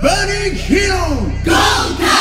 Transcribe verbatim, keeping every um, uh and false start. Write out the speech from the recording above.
Burning Hill, go!